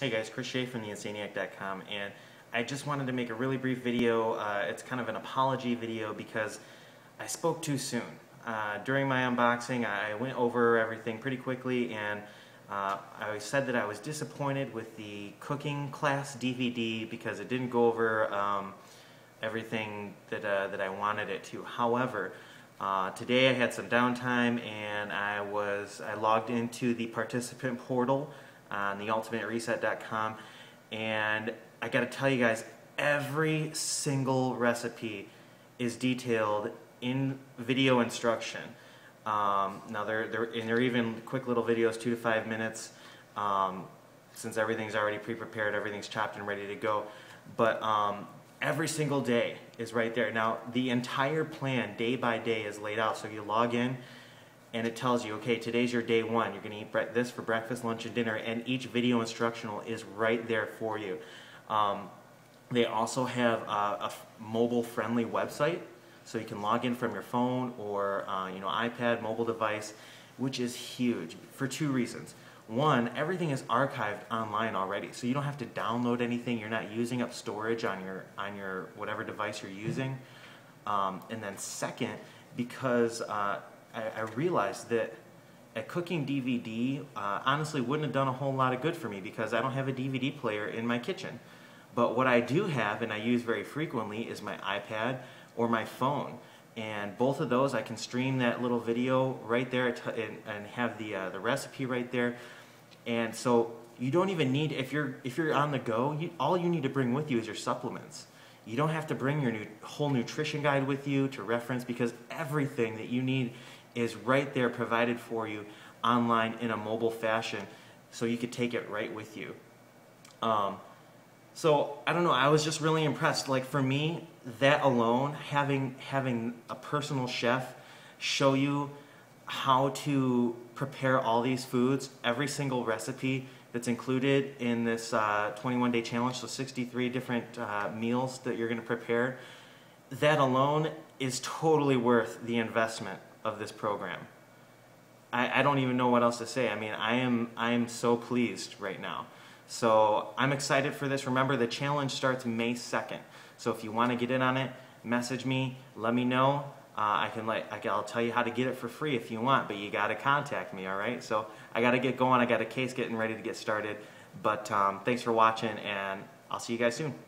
Hey guys, Chris Shea from TheInsaniac.com, and I just wanted to make a really brief video. It's kind of an apology video because I spoke too soon. During my unboxing, I went over everything pretty quickly, and I said that I was disappointed with the cooking class DVD because it didn't go over everything that I wanted it to. However, today I had some downtime, and I logged into the participant portal on the Ultimate Reset.com, and I gotta tell you guys, every single recipe is detailed in video instruction. Now they're even quick little videos, 2 to 5 minutes, since everything's already pre-prepared, everything's chopped and ready to go. But every single day is right there. Now the entire plan, day by day, is laid out. So you log in, and it tells you, okay, today's your day one. You're going to eat this for breakfast, lunch, and dinner, and each video instructional is right there for you. They also have a mobile-friendly website, so you can log in from your phone or iPad, mobile device, which is huge for two reasons. One, everything is archived online already, so you don't have to download anything. You're not using up storage on your whatever device you're using. And then second, because I realized that a cooking DVD honestly wouldn't have done a whole lot of good for me because I don't have a DVD player in my kitchen. But what I do have, and I use very frequently, is my iPad or my phone. And both of those, I can stream that little video right there and have the recipe right there. And so you don't even need, if you're on the go, all you need to bring with you is your supplements. You don't have to bring your whole nutrition guide with you to reference, because everything that you need is right there provided for you online in a mobile fashion, so you could take it right with you. So I don't know, I was just really impressed. Like, for me, that alone, having a personal chef show you how to prepare all these foods, every single recipe that's included in this 21-day challenge, so 63 different meals that you're going to prepare, that alone is totally worth the investment of this program. I don't even know what else to say. I mean, I am so pleased right now. So I'm excited for this. Remember, the challenge starts May 2nd. So if you want to get in on it, message me, let me know. I'll tell you how to get it for free if you want, but you got to contact me, all right? So I got to get going. I got a case getting ready to get started. But thanks for watching, and I'll see you guys soon.